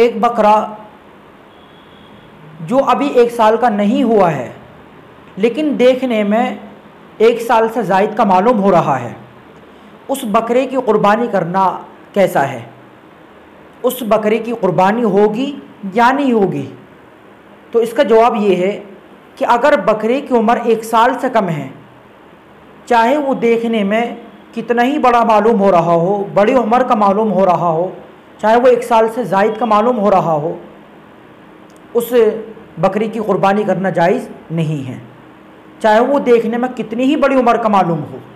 एक बकरा जो अभी 1 साल का नहीं हुआ है लेकिन देखने में 1 साल से ज़ायद का मालूम हो रहा है, उस बकरे की क़ुरबानी करना कैसा है? उस बकरे की क़ुरबानी होगी या नहीं होगी? तो इसका जवाब ये है कि अगर बकरे की उम्र 1 साल से कम है, चाहे वो देखने में कितना ही बड़ा मालूम हो रहा हो, बड़ी उम्र का मालूम हो रहा हो, चाहे वो 1 साल से ज़ायद का मालूम हो रहा हो, उस बकरी की क़ुरबानी करना जायज़ नहीं है, चाहे वो देखने में कितनी ही बड़ी उम्र का मालूम हो।